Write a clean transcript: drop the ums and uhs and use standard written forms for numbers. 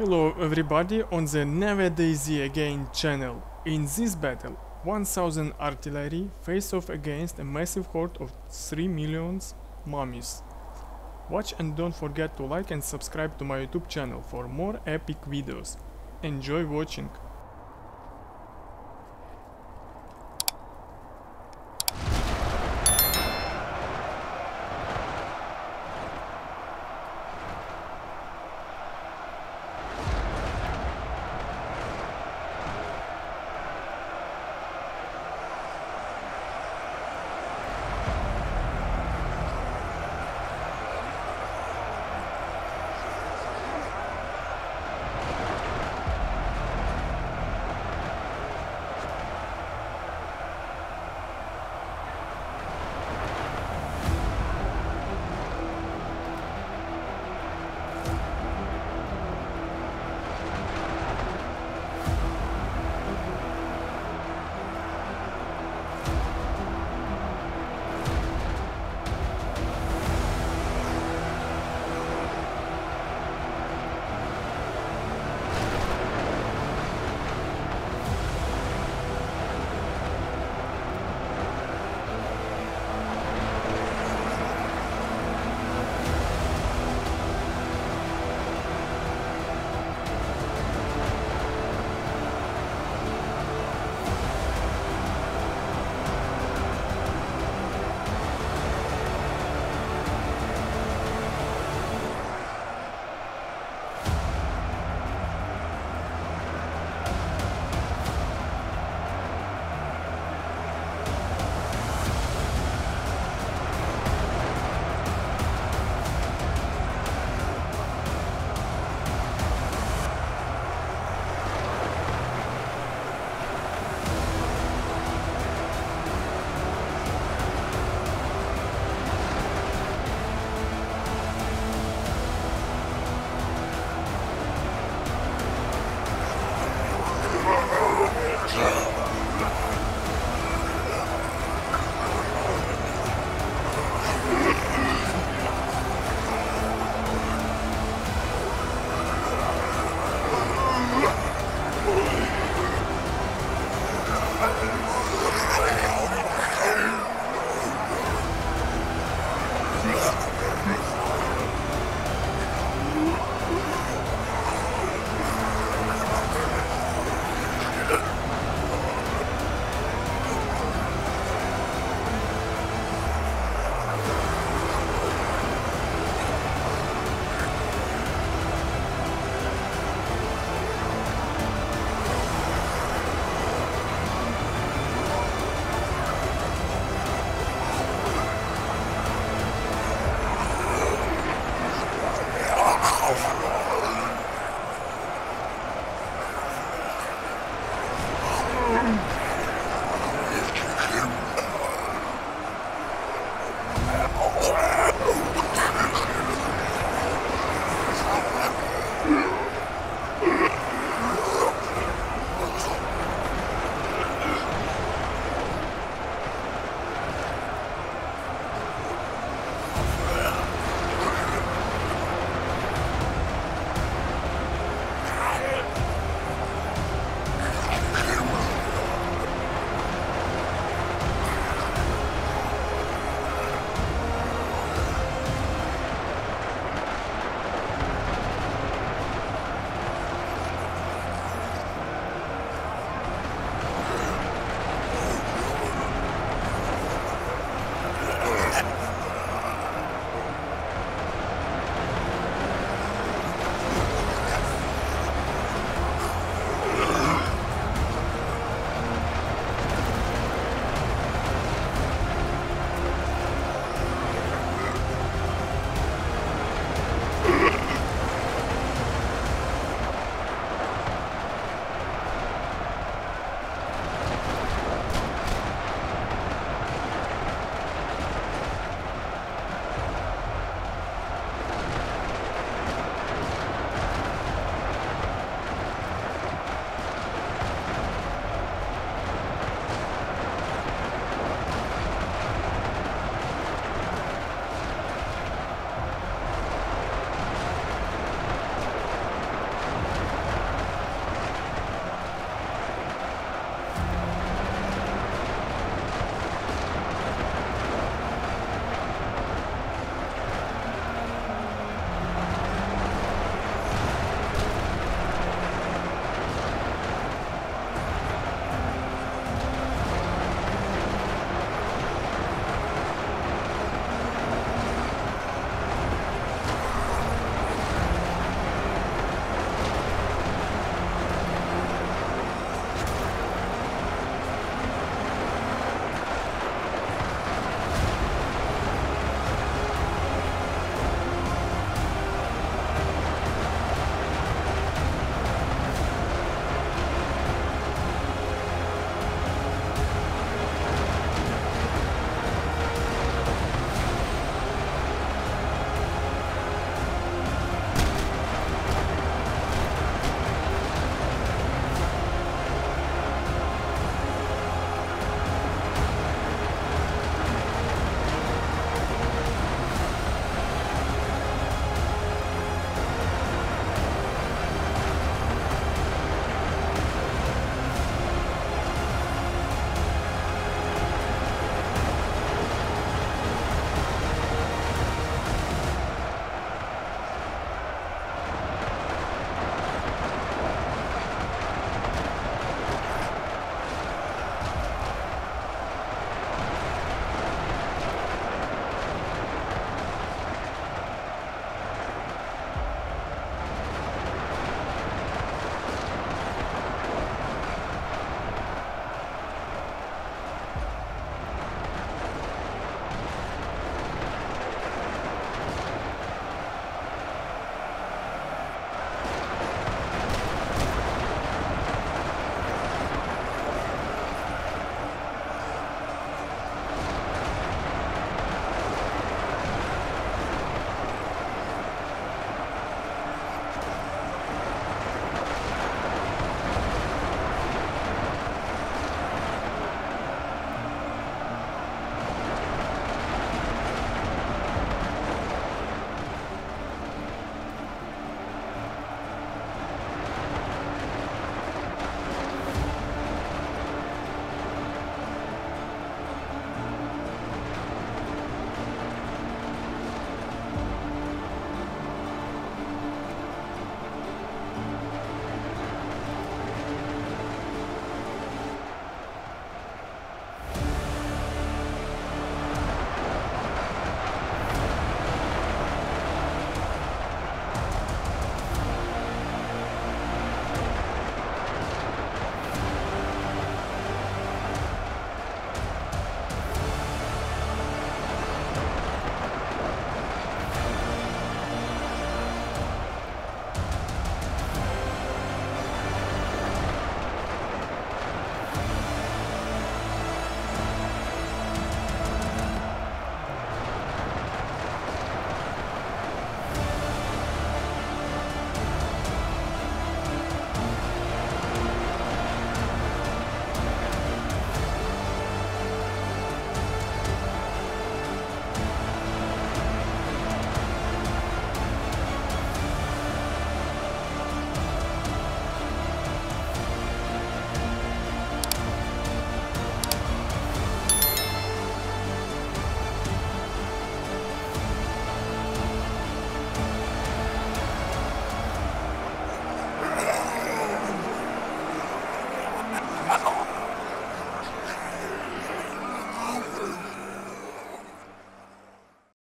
Hello everybody on the NeverDayZ Again channel. In this battle, 1000 artillery face off against a massive horde of 3 million mummies. Watch and don't forget to like and subscribe to my YouTube channel for more epic videos. Enjoy watching!